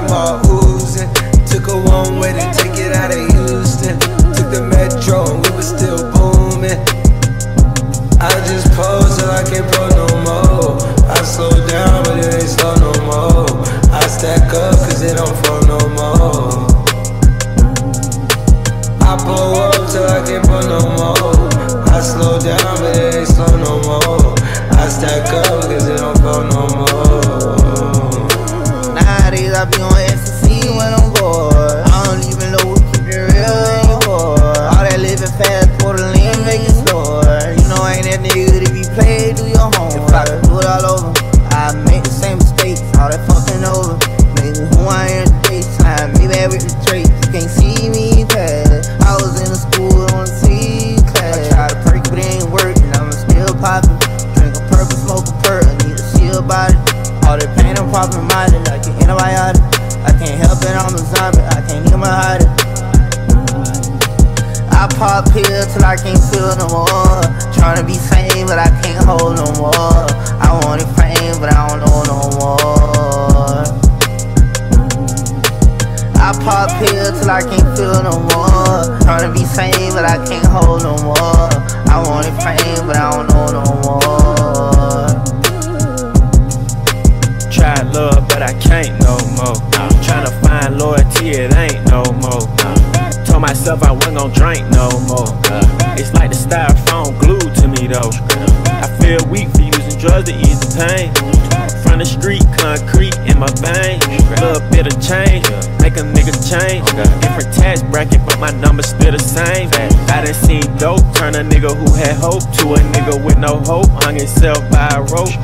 of my oozing. Took a one way to take it out of Houston. Took the metro and we was still booming. I just pose till I can't pose no more. I slow down but it ain't slow no more. I stack up cause it don't fall no more. I pull up till I can't pull no more. I slow down but it ain't slow no more. I stack up cause it don't fall no more. Nowadays I be on ecstasy when I'm bored. I don't even know who keep it real for. All that living fast, totally in Vegas store. You know I ain't that nigga to be played, do your homework. If I could do it all over, I make the same mistakes, all that fucking over. Maybe who I am today, time me back with the traits. You can't see me past. I was in the school on C class. I tried to perk but it ain't working, I'm still poppin'. Drink a purple, smoke a perk, I need to see about it. All that pain I'm poppin' minded like an antibiotic. I can't help it, I'm a zombie, I can't even hide it. I pop pills till I can't feel no more. Tryna be sane but I can't hold no more. I wanted fame but I don't know no more. I pop pills till I can't feel no more. Tryna be sane but I can't hold no more. I wanted fame but I don't know no more. Tried love but I can't no more. Tryna find loyalty, it ain't no more. Told myself I wasn't gon' drink no more. It's like the styrofoam glued to me though. I feel weak for using drugs to ease the pain. From the street, concrete in my veins. Little bit of change, make a nigga change. Different tax bracket, but my number's still the same. I done seen dope turn a nigga who had hope to a nigga with no hope. Hung himself by a rope.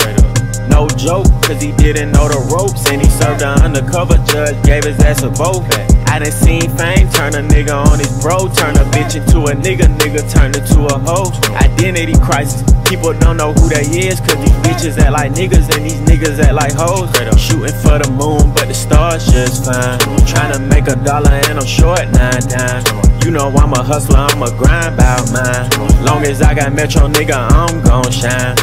No joke, cause he didn't know the ropes. And he served an undercover judge, gave his ass a vote. I done seen fame turn a nigga on his bro. Turn a bitch into a nigga, nigga turned into a hoe. Identity crisis, people don't know who they is. Cause these bitches act like niggas and these niggas act like hoes. Shooting for the moon but the stars just fine. Trying to make a dollar and I'm short 9 dimes. You know I'm a hustler, I'm a grind bout mine. Long as I got Metro, nigga, I'm gon' shine.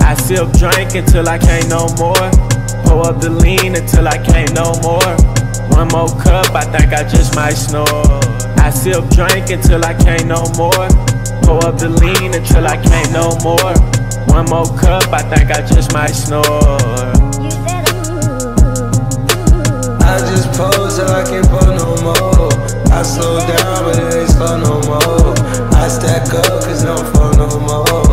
I sip drink until I can't no more. Pour up the lean until I can't no more. One more cup, I think I just might snore. I sip drink until I can't no more. Pour up the lean until I can't no more. One more cup, I think I just might snore. I just pose till I can't pull no more. I slow down but it ain't slow no more. I stack up cause I don't fall no more.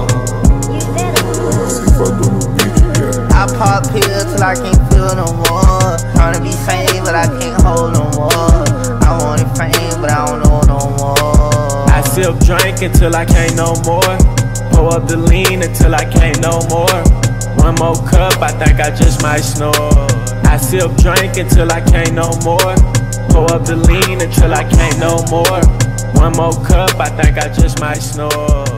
I pop pills till I can't feel no more. Tryna be fame but I can't hold no more. I wanted fame but I don't know no more. I sip drink until I can't no more. Pour up the lean until I can't no more. One more cup, I think I just might snore. I sip drink until I can't no more. Pour up the lean until I can't no more. One more cup, I think I just might snore.